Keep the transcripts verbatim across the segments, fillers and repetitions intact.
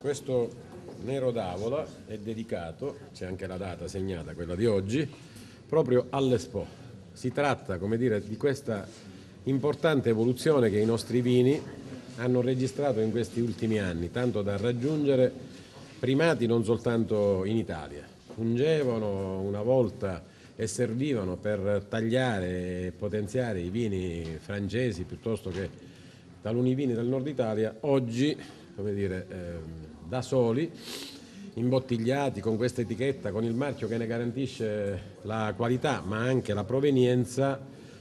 Questo Nero d'Avola è dedicato, c'è anche la data segnata, quella di oggi, proprio all'Expo. Si tratta, come dire, di questa importante evoluzione che i nostri vini hanno registrato in questi ultimi anni, tanto da raggiungere primati non soltanto in Italia. Fungevano una volta e servivano per tagliare e potenziare i vini francesi piuttosto che taluni vini del nord Italia. Oggi, come dire, eh, da soli, imbottigliati con questa etichetta, con il marchio che ne garantisce la qualità ma anche la provenienza,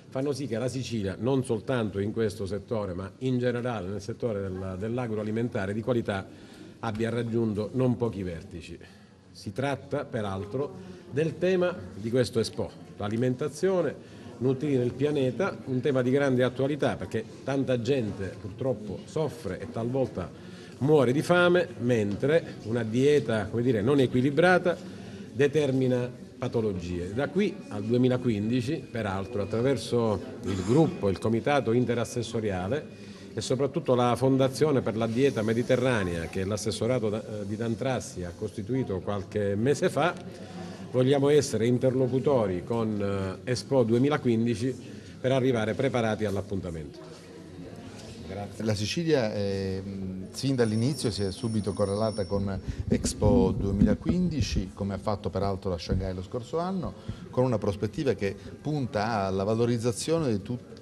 fanno sì che la Sicilia, non soltanto in questo settore ma in generale nel settore dell'agroalimentare di qualità, abbia raggiunto non pochi vertici. Si tratta peraltro del tema di questo Expo, l'alimentazione, nutrire il pianeta, un tema di grande attualità perché tanta gente purtroppo soffre e talvolta muore di fame, mentre una dieta, come dire, non equilibrata determina patologie. Da qui al duemilaquindici, peraltro, attraverso il gruppo, il comitato interassessoriale e soprattutto la Fondazione per la Dieta Mediterranea che l'assessorato di Dantrassi ha costituito qualche mese fa, vogliamo essere interlocutori con Expo duemilaquindici per arrivare preparati all'appuntamento. La Sicilia è, sin dall'inizio si è subito correlata con Expo duemilaquindici, come ha fatto peraltro la Shanghai lo scorso anno, con una prospettiva che punta alla valorizzazione di tutti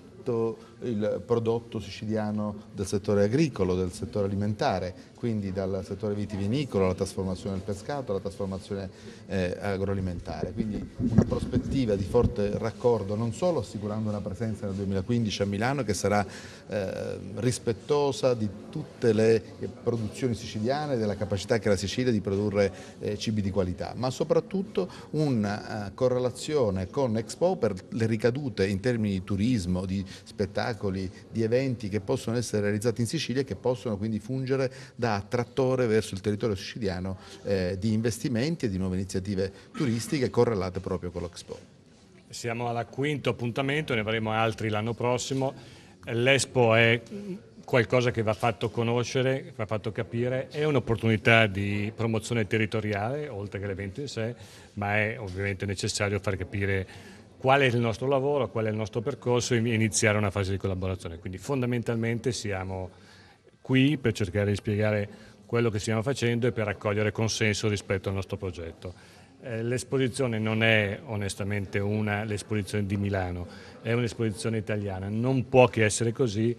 il prodotto siciliano del settore agricolo, del settore alimentare, quindi dal settore vitivinicolo alla trasformazione del pescato, alla trasformazione eh, agroalimentare. Quindi una prospettiva di forte raccordo, non solo assicurando una presenza nel duemilaquindici a Milano che sarà eh, rispettosa di tutte le produzioni siciliane, della capacità che ha la Sicilia di produrre eh, cibi di qualità, ma soprattutto una eh, correlazione con Expo per le ricadute in termini di turismo, di spettacoli, di eventi che possono essere realizzati in Sicilia e che possono quindi fungere da attrattore verso il territorio siciliano eh, di investimenti e di nuove iniziative turistiche correlate proprio con l'Expo. Siamo al quinto appuntamento, ne avremo altri l'anno prossimo. L'Expo è qualcosa che va fatto conoscere, va fatto capire, è un'opportunità di promozione territoriale, oltre che l'evento in sé, ma è ovviamente necessario far capire qual è il nostro lavoro, qual è il nostro percorso e iniziare una fase di collaborazione. Quindi fondamentalmente siamo qui per cercare di spiegare quello che stiamo facendo e per raccogliere consenso rispetto al nostro progetto. Eh, l'esposizione non è onestamente una l'esposizione di Milano, è un'esposizione italiana, non può che essere così.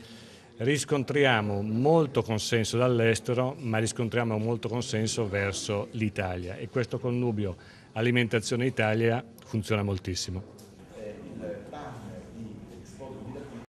Riscontriamo molto consenso dall'estero, ma riscontriamo molto consenso verso l'Italia e questo connubio alimentazione Italia funziona moltissimo.